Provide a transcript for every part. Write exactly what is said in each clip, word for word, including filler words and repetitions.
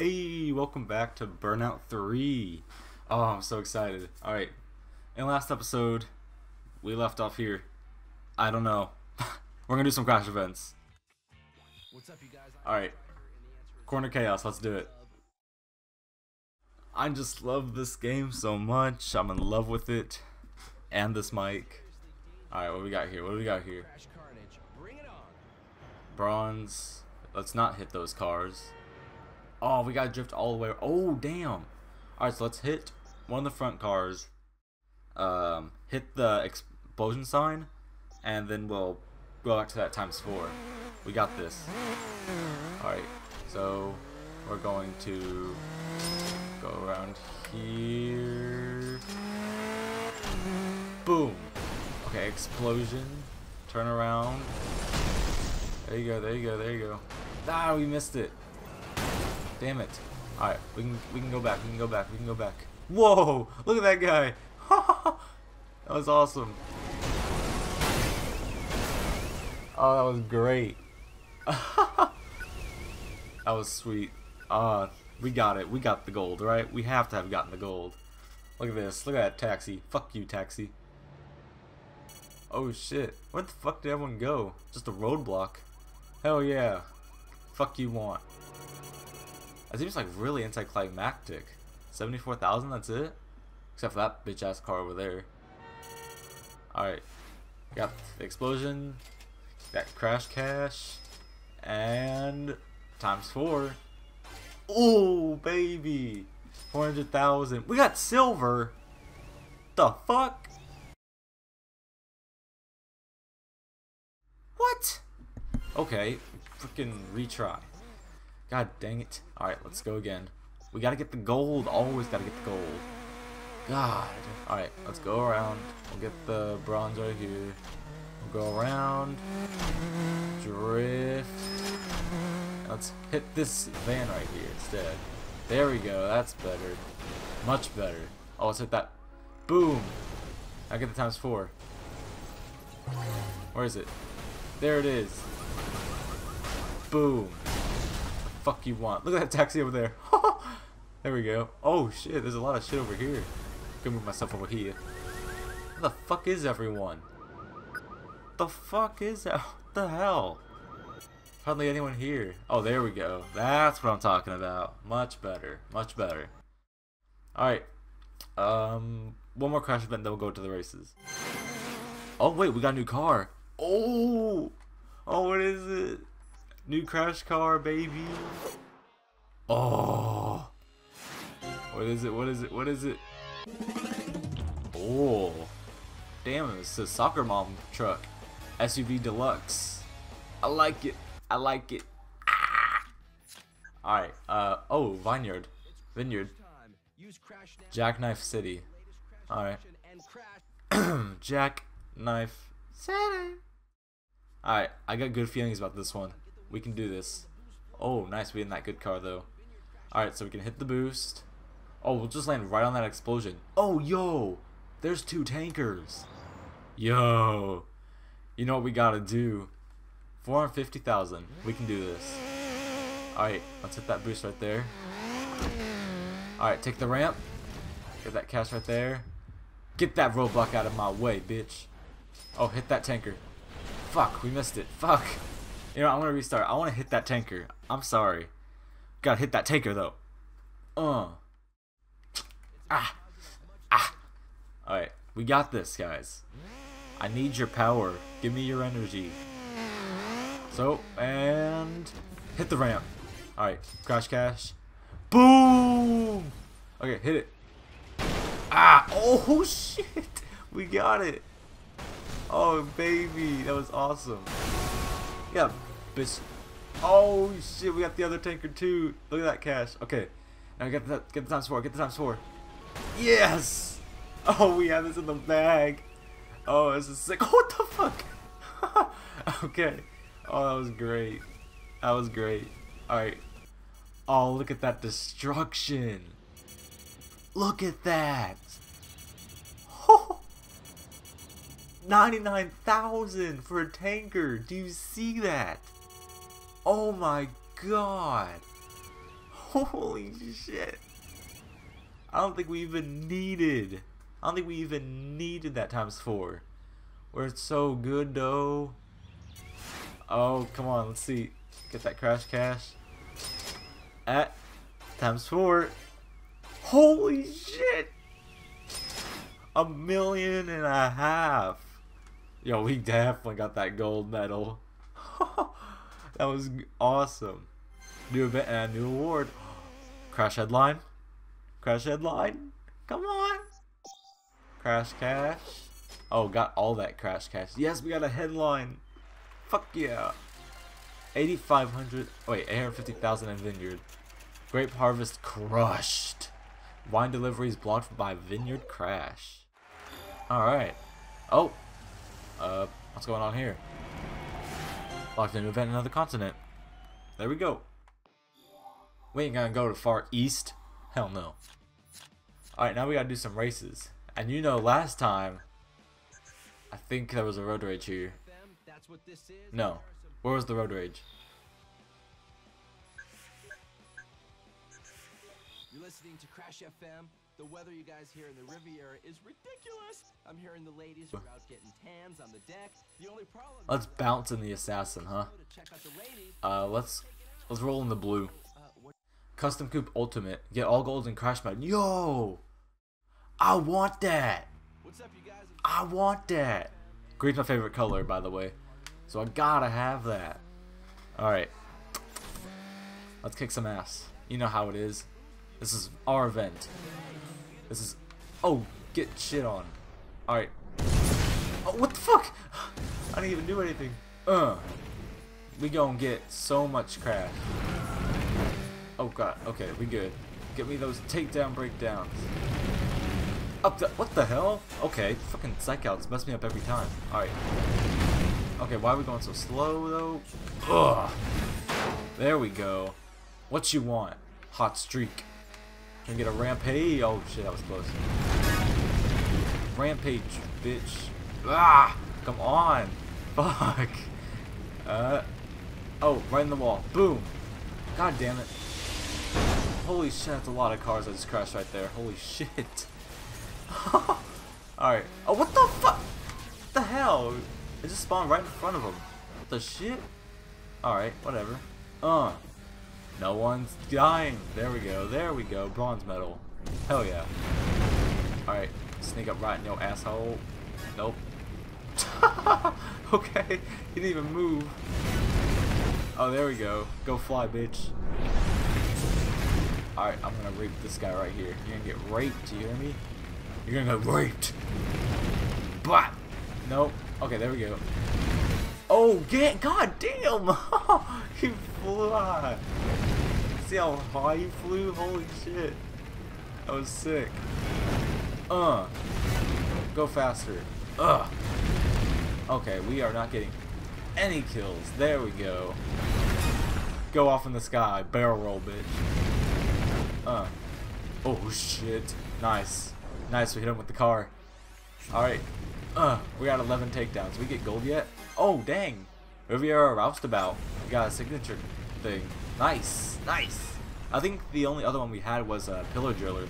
Hey, welcome back to Burnout three. Oh, I'm so excited. Alright, in last episode, we left off here. I don't know. We're gonna do some Crash events. Alright, Corner Chaos, let's do it. I just love this game so much. I'm in love with it. And this mic. Alright, what do we got here? What do we got here? Bronze. Let's not hit those cars. Oh, we gotta drift all the way. Oh, damn. Alright, so let's hit one of the front cars. Um, hit the explosion sign. And then we'll go back to that times four. We got this. Alright, so we're going to go around here. Boom. Okay, explosion. Turn around. There you go, there you go, there you go. Ah, we missed it. Damn it. Alright, we can we can go back, we can go back, we can go back. Whoa! Look at that guy! That was awesome. Oh, that was great. That was sweet. Uh we got it. We got the gold, right? We have to have gotten the gold. Look at this. Look at that taxi. Fuck you, taxi. Oh shit. Where the fuck did everyone go? Just a roadblock. Hell yeah. Fuck you want. That seems like really anticlimactic. seventy-four thousand, that's it? Except for that bitch ass car over there. Alright. Got the explosion. Got crash cash. And times four. Ooh, baby. four hundred thousand. We got silver. The fuck? What? Okay. Freaking retry. God dang it. Alright, let's go again. We gotta get the gold. Always gotta get the gold. God. Alright, let's go around. We'll get the bronze right here. We'll go around. Drift. Let's hit this van right here instead. There we go. That's better. Much better. Oh, let's hit that. Boom. I get the times four. Where is it? There it is. Boom. Fuck you want. Look at that taxi over there. There we go. Oh shit, there's a lot of shit over here. Gonna move myself over here. Where the fuck is everyone? The fuck is that? What the hell? Hardly anyone here. Oh, there we go. That's what I'm talking about. Much better. Much better. Alright. Um, one more crash event, then we'll go to the races. Oh wait, we got a new car. Oh! Oh, what is it? New crash car, baby. Oh, what is it? What is it? What is it? Oh, damn! It's a soccer mom truck, S U V deluxe. I like it. I like it. Ah! All right. Uh. Oh, vineyard, vineyard. Jackknife City. All right. Jackknife City. All right. I got good feelings about this one. We can do this. Oh, nice. We in that good car, though. Alright, so we can hit the boost. Oh, we'll just land right on that explosion. Oh, yo! There's two tankers. Yo! You know what we gotta do. four hundred fifty thousand. We can do this. Alright, let's hit that boost right there. Alright, take the ramp. Get that cash right there. Get that roadblock out of my way, bitch. Oh, hit that tanker. Fuck, we missed it. Fuck. You know, I want to restart. I want to hit that tanker. I'm sorry. Gotta hit that tanker, though. Uh. Ah. Ah. Alright. We got this, guys. I need your power. Give me your energy. So, and... hit the ramp. Alright. Crash cash. Boom! Okay, hit it. Ah! Oh, shit! We got it. Oh, baby. That was awesome. Yeah, bitch. Oh shit, we got the other tanker too. Look at that cash. Okay, now get that, get the times four, get the times four. Yes. Oh, we have this in the bag. Oh, this is sick. What the fuck? Okay. Oh, that was great. That was great. All right. Oh, look at that destruction. Look at that. ninety-nine thousand for a tanker. Do you see that? Oh my god. Holy shit. I don't think we even needed. I don't think we even needed that times four. Where it's so good though. Oh, come on. Let's see. Get that crash cash. At times four. Holy shit. A million and a half. Yo, we definitely got that gold medal. That was awesome. New event and a new award. Crash headline. Crash headline. Come on. Crash cash. Oh, got all that crash cash. Yes, we got a headline. Fuck yeah. eighty-five hundred. Wait, eight hundred fifty thousand in Vineyard. Grape harvest crushed. Wine deliveries blocked by Vineyard crash. Alright. Oh. Uh, what's going on here? Locked in an event in another continent. There we go. We ain't gonna go to far east. Hell no. Alright, now we gotta do some races. And you know, last time, I think there was a road rage here. No. Where was the road rage? You're listening to Crash F M. The weather you guys here in the Riviera is ridiculous. I'm hearing the ladies are out getting tans on the deck. The only problem. Let's bounce in the assassin, huh? Uh, let's let's roll in the blue. Custom Coupe Ultimate. Get all gold and crash mode. Yo, I want that. What's up, you guys? I want that. Green's my favorite color, by the way, so I gotta have that. All right, let's kick some ass. You know how it is. This is our event. This is, oh, get shit on. Alright. Oh, what the fuck? I didn't even do anything. Uh, we gonna get so much crash. Oh god, okay, we good. Get me those takedown breakdowns. Up the, what the hell? Okay, fucking psych outs mess me up every time. Alright. Okay, why are we going so slow though? Ugh. There we go. What you want? Hot streak. Can we get a rampage? Oh shit, that was close. Rampage, bitch. Ah, come on. Fuck. Uh. Oh, right in the wall. Boom. God damn it. Holy shit, that's a lot of cars that just crashed right there. Holy shit. Alright. Oh, what the fuck? What the hell? It just spawned right in front of him. What the shit? Alright, whatever. Uh. No one's dying. There we go. There we go. Bronze medal. Hell yeah. Alright. Sneak up right in your asshole. Nope. Okay. He didn't even move. Oh, there we go. Go fly, bitch. Alright. I'm going to rape this guy right here. You're going to get raped. You hear me? You're going to get raped. But. Nope. Okay. There we go. Oh, get. God damn. He flew high. See how high you flew? Holy shit. That was sick. Uh. Go faster. Uh. Okay, we are not getting any kills. There we go. Go off in the sky. Barrel roll, bitch. Uh. Oh, shit. Nice. Nice, we hit him with the car. Alright. Uh. We got eleven takedowns. We get gold yet? Oh, dang. Riviera Roustabout. We got a signature thing. Nice, nice. I think the only other one we had was a uh, Pillar Driller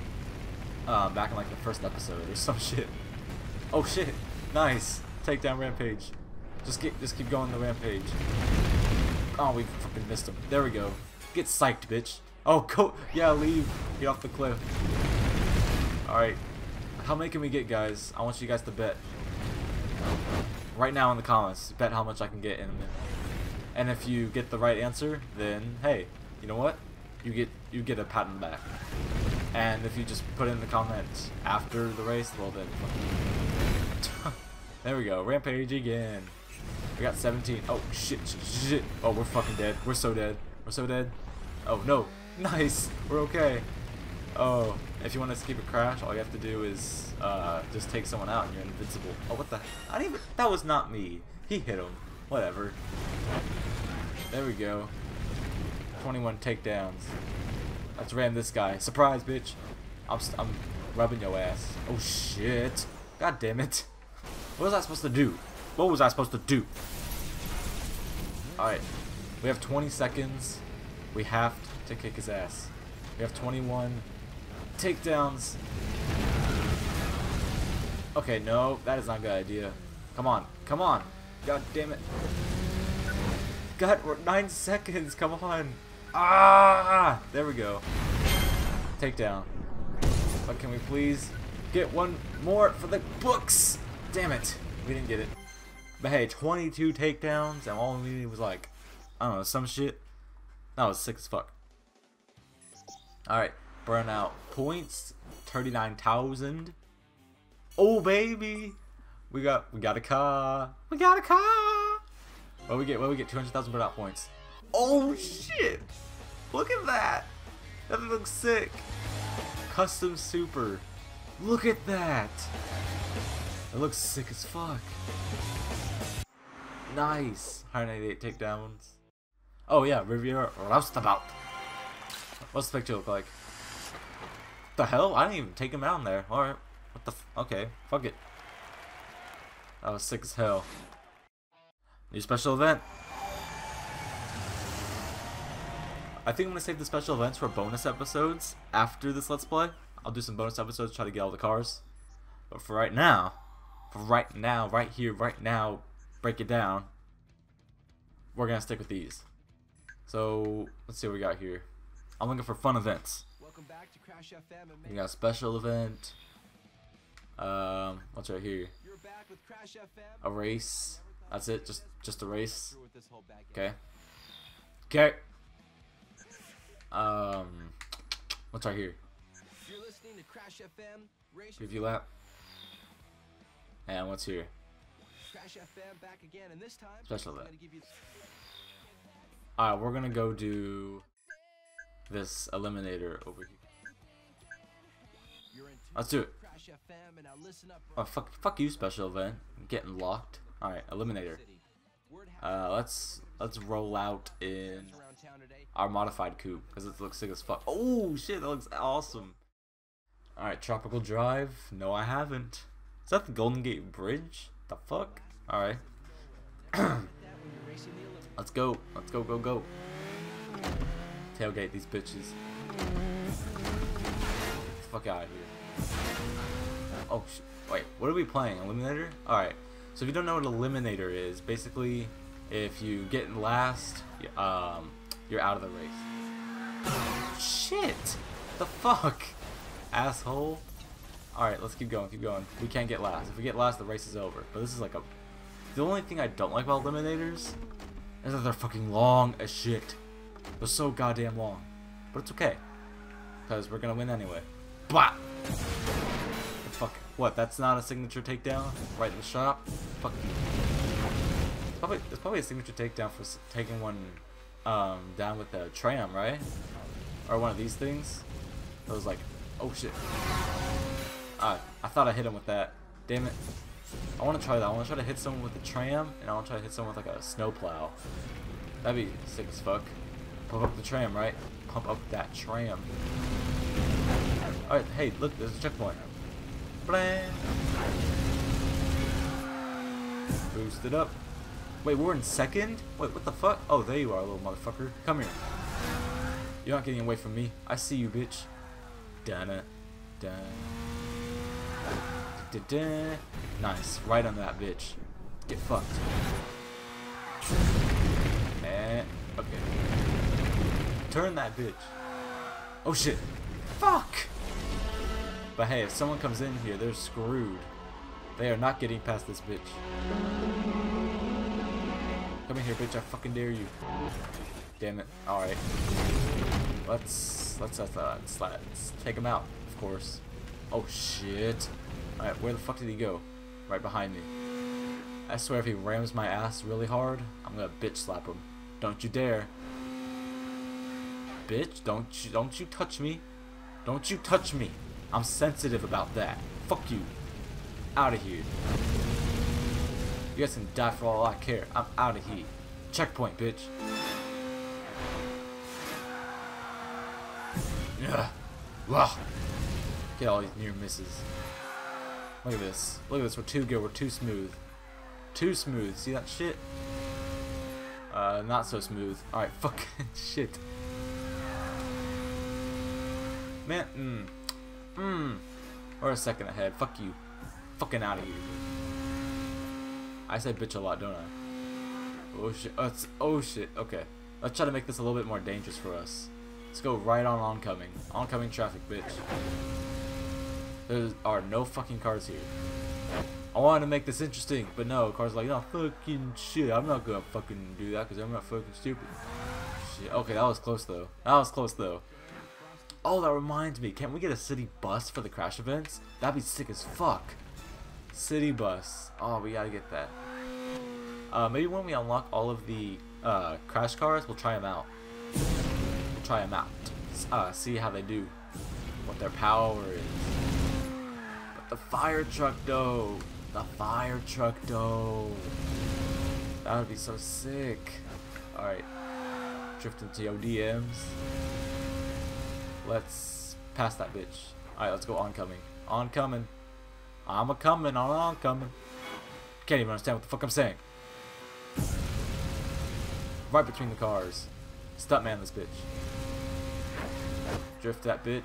uh, back in like the first episode or some shit. Oh shit, nice. Takedown rampage. Just get, just keep going the rampage. Oh, we fucking missed him. There we go. Get psyched, bitch. Oh, go, yeah, leave. Get off the cliff. All right, how many can we get, guys? I want you guys to bet right now in the comments. Bet how much I can get in a minute. And if you get the right answer, then hey, you know what? You get you get a pattern back. And if you just put in the comments after the race, well then. There we go, rampage again. We got seventeen. Oh shit, shit, shit! Oh, we're fucking dead. We're so dead. We're so dead. Oh no, nice. We're okay. Oh, if you want to escape a crash, all you have to do is uh, just take someone out, and you're invincible. Oh, what the? I didn't even. That was not me. He hit him. Whatever. There we go. twenty-one takedowns. Let's ram this guy. Surprise, bitch. I'm, st I'm rubbing your ass. Oh, shit. God damn it. What was I supposed to do? What was I supposed to do? Alright. We have twenty seconds. We have to kick his ass. We have twenty-one takedowns. Okay, no, that is not a good idea. Come on, come on. God damn it. God, we're nine seconds, come on. Ah, there we go. Takedown. But can we please get one more for the books? Damn it, we didn't get it. But hey, twenty-two takedowns, and all we needed was like, I don't know, some shit. That was sick as fuck. Alright, burnout points, thirty-nine thousand. Oh baby, we got we got a car, we got a car. What we get? What we get? Two hundred thousand burnout points. Oh shit! Look at that. That looks sick. Custom super. Look at that. It looks sick as fuck. Nice. one hundred ninety-eight takedowns. Oh yeah, Riviera Roustabout. What's the picture look like? What the hell? I didn't even take him out in there. All right. What the f okay, fuck it. That was sick as hell. New special event. I think I'm gonna save the special events for bonus episodes after this Let's Play. I'll do some bonus episodes, try to get all the cars. But for right now, for right now, right here, right now, break it down. We're gonna stick with these. So let's see what we got here. I'm looking for fun events. Welcome back to Crash F M. We got a special event. Um, what's right here? A race. That's it. Just, just a race. Okay. Okay. Um, what's right here? Preview lap. And what's here? Special event. All right, we're gonna go do this eliminator over here. Let's do it. Oh fuck! Fuck you, special event. I'm getting locked. All right, eliminator. Uh, let's let's roll out in our modified coupe because it looks sick as fuck. Oh shit, that looks awesome. All right, Tropical Drive. No, I haven't. Is that the Golden Gate Bridge? The fuck? All right. Let's go. Let's go. Go go. Tailgate these bitches. Fuck out of here. Oh, sh wait, what are we playing? Eliminator? Alright, so if you don't know what Eliminator is, basically, if you get in last, um, you're out of the race. Shit! The fuck? Asshole. Alright, let's keep going, keep going. We can't get last. If we get last, the race is over. But this is like a... The only thing I don't like about Eliminators is that they're fucking long as shit. They're so goddamn long. But it's okay, because we're gonna win anyway. Bah! Fuck. What? That's not a signature takedown? Right in the shop? Fuck. It's probably, it's probably a signature takedown for taking one um, down with the tram, right? Or one of these things? I was like, oh shit. Uh, I thought I hit him with that. Damn it. I want to try that. I want to try to hit someone with the tram, and I want to try to hit someone with like a snowplow. That'd be sick as fuck. Pump up the tram, right? Pump up that tram. Alright, hey, look, there's a checkpoint. Boost it up. Wait, we're in second? Wait, what the fuck? Oh, there you are, little motherfucker. Come here. You're not getting away from me. I see you, bitch. Dun dun dun dun. Nice. Right on that bitch. Get fucked. And okay. Turn that bitch. Oh shit. Fuck! But hey, if someone comes in here, they're screwed. They are not getting past this bitch. Come in here, bitch! I fucking dare you. Damn it! All right, let's let's let's, uh, let's, let's take him out, of course. Oh shit! All right, where the fuck did he go? Right behind me. I swear, if he rams my ass really hard, I'm gonna bitch slap him. Don't you dare, bitch! Don't you don't you touch me! Don't you touch me! I'm sensitive about that. Fuck you. Out of here. You guys can die for all I care. I'm out of here. Checkpoint, bitch. Yeah. Wow. Get all these near misses. Look at this. Look at this. We're too good. We're too smooth. Too smooth. See that shit? Uh, not so smooth. All right. Fuck. Shit. man. Mmm. Mmm. Or a second ahead. Fuck you. Fucking out of here. I say bitch a lot, don't I? Oh shit. Oh, oh shit. Okay. Let's try to make this a little bit more dangerous for us. Let's go right on oncoming. Oncoming traffic, bitch. There are no fucking cars here. I wanted to make this interesting, but no. Cars are like, no, fucking shit. I'm not gonna fucking do that because I'm not fucking stupid. Shit. Okay, that was close though. That was close though. Oh, that reminds me. Can't we get a city bus for the crash events? That'd be sick as fuck. City bus. Oh, we gotta get that. Uh, maybe when we unlock all of the uh, crash cars, we'll try them out. We'll try them out. Uh, see how they do. What their power is. But the fire truck, though. The fire truck, though. That would be so sick. Alright. Drift into your D Ms. Let's pass that bitch. Alright, let's go oncoming. Oncoming. I'm a coming. I'm oncoming. Can't even understand what the fuck I'm saying. Right between the cars. Stuntman this bitch. Drift that bitch.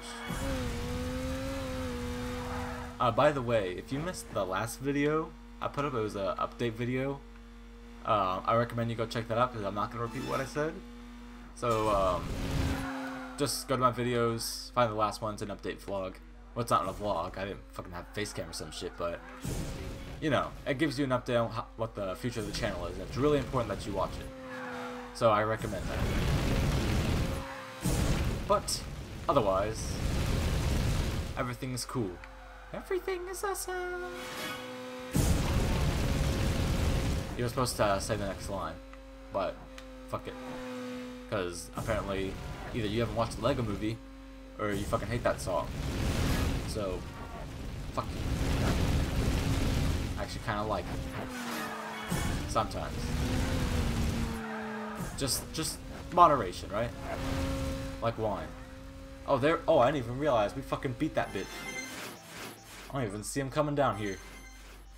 Uh, by the way, if you missed the last video I put up, it was an update video. Um, I recommend you go check that out because I'm not going to repeat what I said. So, um, just go to my videos, find the last one's an update vlog. Well, it's not a vlog, I didn't fucking have face cam or some shit, but, you know, it gives you an update on how, what the future of the channel is. It's really important that you watch it. So I recommend that. But otherwise, everything is cool. Everything is awesome. You're supposed to say the next line, but fuck it. Because apparently either you haven't watched the Lego movie or you fucking hate that song. So fuck you. I actually kind of like it. Sometimes. Just, just moderation, right? Like wine. Oh, there. Oh, I didn't even realize we fucking beat that bitch. I don't even see him coming down here.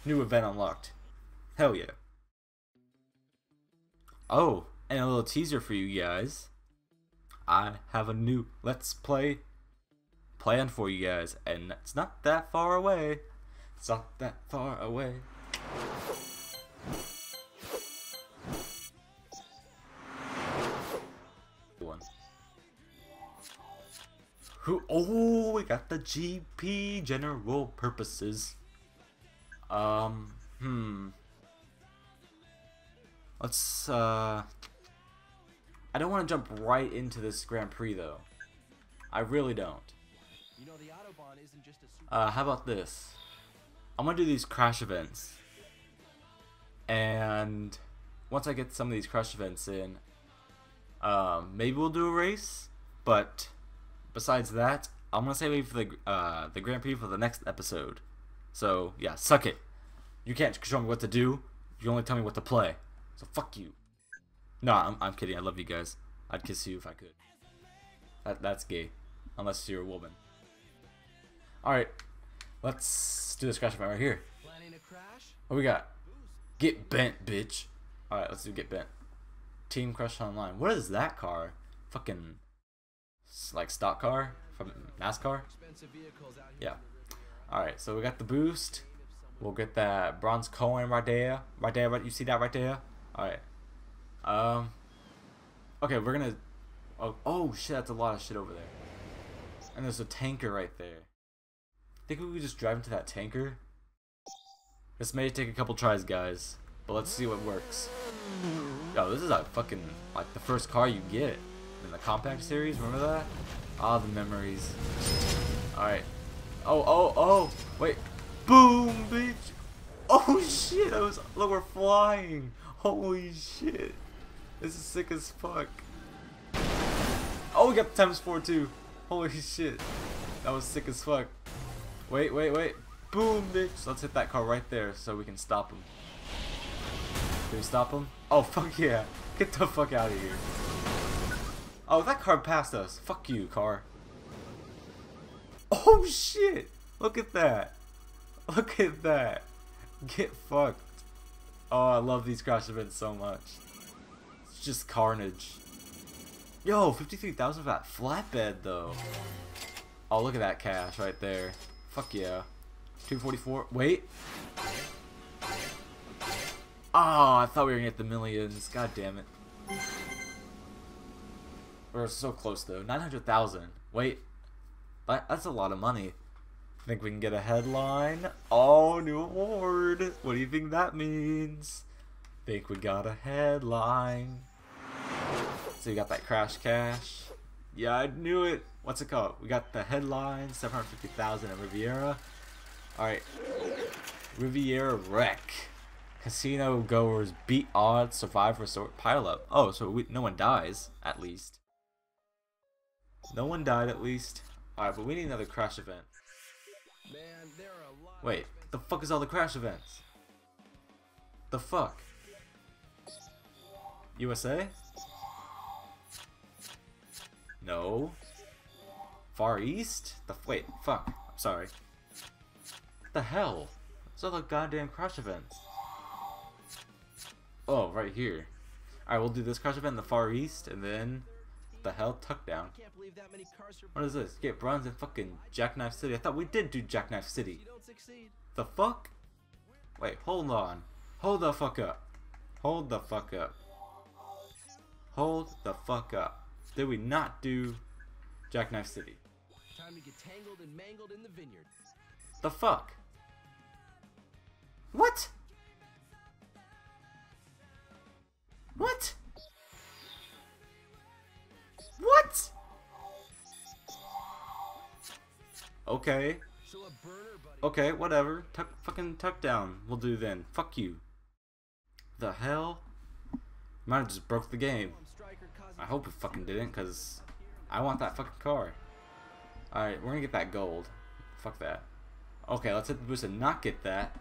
New event unlocked. Hell yeah. Oh, and a little teaser for you guys. I have a new Let's Play plan for you guys, and it's not that far away. It's not that far away. Who? Oh, we got the G P, general purposes. Um, hmm. Let's, uh... I don't want to jump right into this Grand Prix, though. I really don't. Uh, how about this? I'm going to do these crash events. And once I get some of these crash events in, um, maybe we'll do a race, but... Besides that, I'm gonna save it for the uh, the Grand Prix for the next episode. So yeah, suck it. You can't show me what to do. You only tell me what to play. So fuck you. No, I'm I'm kidding. I love you guys. I'd kiss you if I could. That that's gay, unless you're a woman. All right, let's do this crash event right here. What we got? Get bent, bitch. All right, let's do get bent. Team Crush Online. What is that car? Fucking. Like stock car from NASCAR. Yeah. Alright, so we got the boost. We'll get that bronze coin right there. Right there, right, you see that right there? Alright. Um Okay, we're gonna oh, oh shit, that's a lot of shit over there. And there's a tanker right there. I think we could just drive into that tanker. This may take a couple tries, guys, but let's see what works. Yo, this is like fucking like the first car you get in the compact series, remember that? Ah, the memories. Alright. Oh, oh, oh! Wait. Boom, bitch! Oh shit, that was. Look, we're flying! Holy shit! This is sick as fuck. Oh, we got the times four too! Holy shit! That was sick as fuck. Wait, wait, wait. Boom, bitch! So let's hit that car right there so we can stop him. Can we stop him? Oh, fuck yeah! Get the fuck out of here. Oh, that car passed us. Fuck you, car. Oh, shit. Look at that. Look at that. Get fucked. Oh, I love these crash events so much. It's just carnage. Yo, fifty-three thousand for that flatbed, though. Oh, look at that cash right there. Fuck yeah. two forty-four. Wait. Oh, I thought we were gonna get the millions. God damn it. We're so close though. nine hundred thousand. Wait. But that's a lot of money. Think we can get a headline? Oh, new award. What do you think that means? Think we got a headline. So you got that Crash cash. Yeah, I knew it. What's it called? We got the headline, seven hundred fifty thousand at Riviera. Alright. Riviera Wreck. Casino goers beat odds, survive resort pileup. Oh, so we, no one dies, at least. No one died, at least. Alright, but we need another Crash event. Man, there are a lot. Wait, what the fuck is all the Crash events? The fuck? U S A? No. Far East? The wait, fuck. I'm sorry. What the hell? What's all the goddamn Crash events? Oh, right here. Alright, we'll do this Crash event in the Far East and then the hell Tuckdown. What is this? Get bronze in fucking Jackknife City. I thought we did do Jackknife City. The fuck? Wait, hold on. Hold the fuck up. Hold the fuck up. Hold the fuck up. Did we not do Jackknife City? Time to get tangled and mangled in the vineyard. The fuck? What? What? What? Okay. Okay, whatever. Tuck, fucking tuck down. We'll do then. Fuck you. The hell? Might have just broke the game. I hope it fucking didn't, cause I want that fucking car. Alright, we're gonna get that gold. Fuck that. Okay, let's hit the boost and not get that.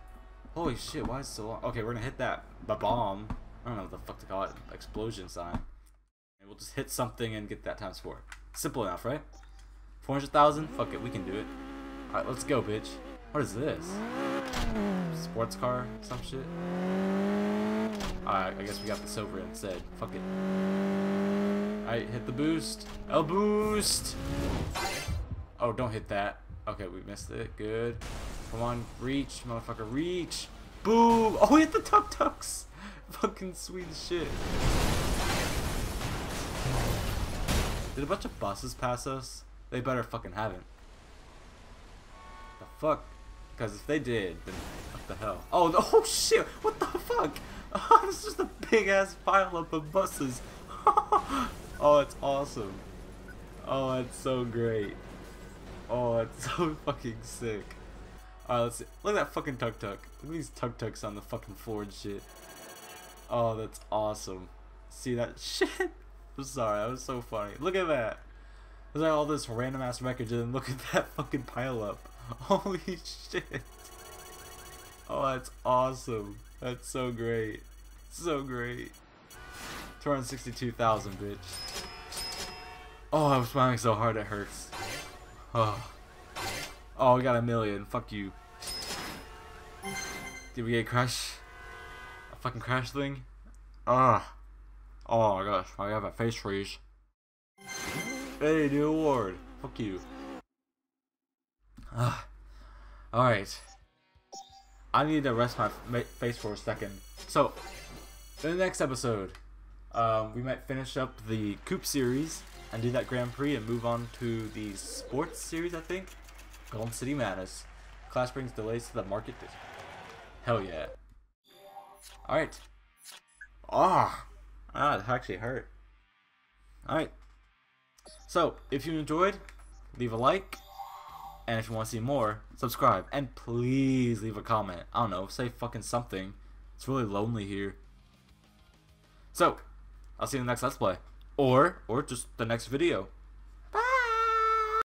Holy shit, why is it so long? Okay, we're gonna hit that ba-bomb. I don't know what the fuck to call it. Explosion sign. And we'll just hit something and get that times four. Simple enough, right? four hundred thousand? Fuck it, we can do it. Alright, let's go, bitch. What is this? Sports car? Some shit? Alright, I guess we got the silver instead. Fuck it. Alright, hit the boost. El boost! Oh, don't hit that. Okay, we missed it. Good. Come on, reach, motherfucker, reach! Boom! Oh, we hit the tuk-tuks! Fucking sweet shit. Did a bunch of buses pass us? They better fucking haven't. The fuck? Because if they did, then what the hell? Oh, the oh shit! What the fuck? Oh, this is just a big ass pileup of buses. Oh, it's awesome. Oh, it's so great. Oh, it's so fucking sick. Alright, let's see. Look at that fucking tuk-tuk. Look at these tuk-tuks on the fucking floor and shit. Oh, that's awesome. See that shit? I'm sorry, that was so funny. Look at that. There's like all this random ass wreckage and look at that fucking pile up. Holy shit. Oh, that's awesome. That's so great. So great. two hundred sixty-two thousand, bitch. Oh, I was smiling so hard it hurts. Oh. Oh, we got a million. Fuck you. Did we get crushed? Fucking Crash thing. Ah. Oh my gosh, I have a face freeze. Hey, new award. Fuck you. Ah. Alright. I need to rest my face for a second. So, in the next episode, um, we might finish up the Coupe series and do that Grand Prix and move on to the sports series, I think. Golden City Madness. Clash brings delays to the market. Hell yeah. Alright. Ah! Ah, it actually hurt. Alright. So, if you enjoyed, leave a like. And if you want to see more, subscribe. And please leave a comment. I don't know, say fucking something. It's really lonely here. So, I'll see you in the next Let's Play. Or, or just the next video.